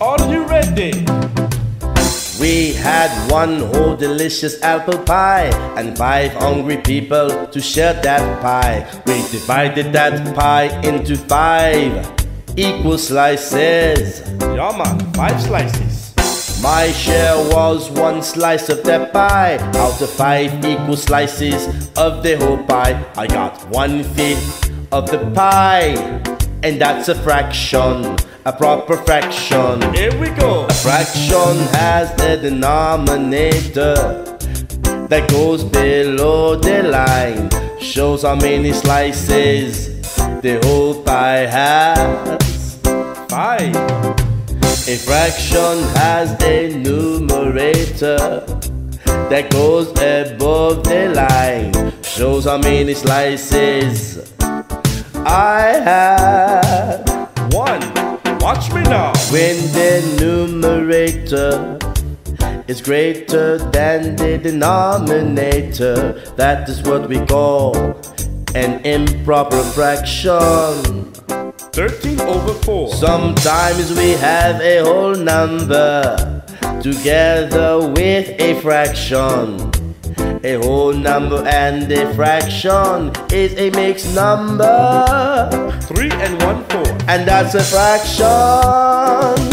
Are you ready? We had one whole delicious apple pie and five hungry people to share that pie. We divided that pie into five equal slices. Yeah man, five slices. My share was one slice of that pie. Out of five equal slices of the whole pie, I got 1/5 of the pie. And that's a fraction, a proper fraction. Here we go. A fraction has the denominator that goes below the line, shows how many slices the whole pie has. Pie. A fraction has the numerator that goes above the line, shows how many slices I had. One. Watch me now. When the numerator is greater than the denominator, that is what we call an improper fraction. 13/4. Sometimes we have a whole number together with a fraction. A whole number and a fraction is a mixed number. 3 and 1/4. And that's a fraction.